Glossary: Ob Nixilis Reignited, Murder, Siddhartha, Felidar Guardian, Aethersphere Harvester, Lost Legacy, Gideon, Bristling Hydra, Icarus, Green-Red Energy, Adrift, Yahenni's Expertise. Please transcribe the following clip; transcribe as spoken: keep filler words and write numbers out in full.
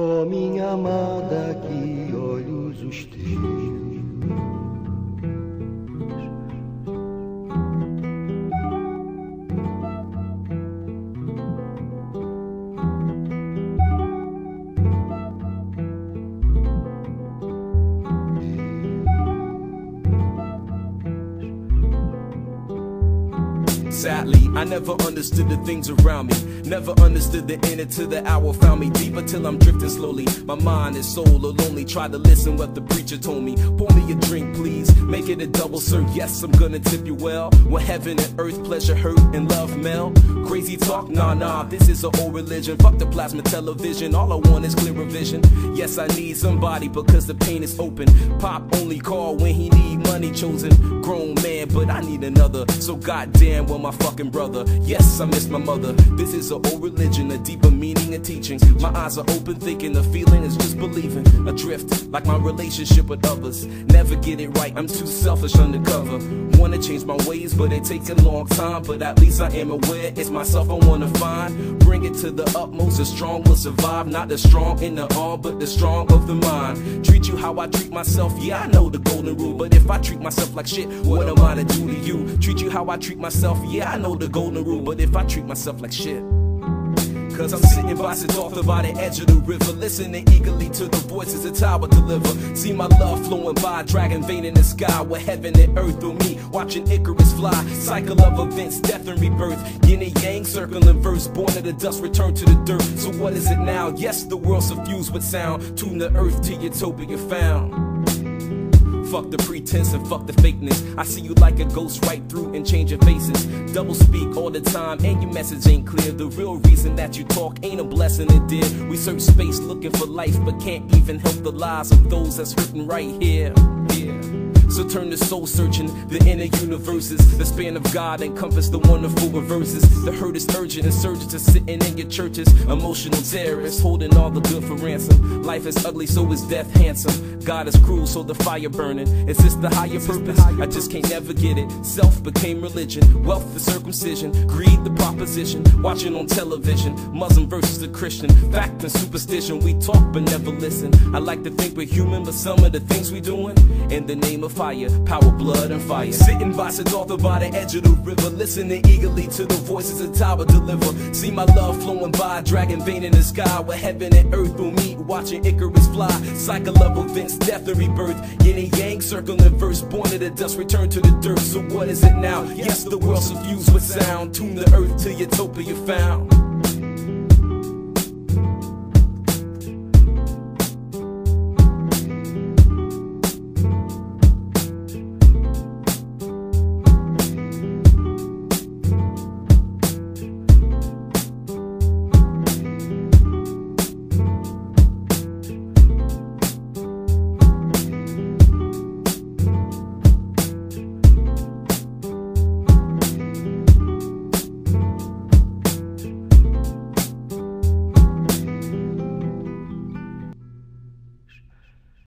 Ó, minha amada, que olhos os teus. Sadly, I never understood the things around me. Never understood the inner till the hour found me. Deeper till I'm drifting slowly. My mind and soul are lonely. Try to listen what the preacher told me. Pour me a drink, please. Make it a double, sir. Yes, I'm gonna tip you well. When heaven and earth, pleasure, hurt, and love melt. Crazy talk? Nah, nah. This is an old religion. Fuck the plasma television. All I want is clearer vision. Yes, I need somebody because the pain is open. Pop only call when he need money chosen. Grown man, but I need another. So goddamn, well, my My fucking brother, yes, I miss my mother. This is an old religion, a deeper meaning and teachings. My eyes are open, thinking the feeling is just believing. Adrift, like my relationship with others. Never get it right, I'm too selfish undercover. Wanna change my ways, but it takes a long time. But at least I am aware, it's myself I wanna find. Bring it to the utmost, the strong will survive. Not the strong in the arm, but the strong of the mind. Treat you how I treat myself, yeah, I know the golden rule. But if I treat myself like shit, what am I to do to you? Treat you how I treat myself, yeah. Yeah, I know the golden rule, but if I treat myself like shit. Cause I'm sitting by Siddhartha by the edge of the river, listening eagerly to the voices the tower deliver. See my love flowing by, dragon vein in the sky, where heaven and earth through me, watching Icarus fly. Cycle of events, death and rebirth, yin and yang, circle and verse, born of the dust, return to the dirt. So what is it now? Yes, the world suffused with sound, tune the earth to utopia found. Fuck the pretense and fuck the fakeness. I see you like a ghost right through and change your faces. Double speak all the time and your message ain't clear. The real reason that you talk ain't a blessing it dear. We search space looking for life but can't even help the lies of those that's written right here. Yeah. So turn to soul searching, the inner universes. The span of God encompass the wonderful reverses. The hurt is urgent, insurgents are sitting in your churches. Emotional terrorists holding all the good for ransom. Life is ugly, so is death handsome. God is cruel, so the fire burning. Is this the higher purpose? I just can't never get it. Self became religion, wealth the circumcision, greed the proposition. Watching on television, Muslim versus the Christian. Fact and superstition, we talk but never listen. I like to think we're human, but some of the things we doing, in the name of fire, power, blood, and fire. Sitting by Siddhartha by the edge of the river, listening eagerly to the voices the tower deliver. See my love flowing by, dragon vein in the sky, where heaven and earth will meet, watching Icarus fly. Cycle of events, death and rebirth, yin and yang, circle and verse, born of the dust, return to the dirt. So what is it now? Yes, the world's suffused with sound, tune the earth to utopia found.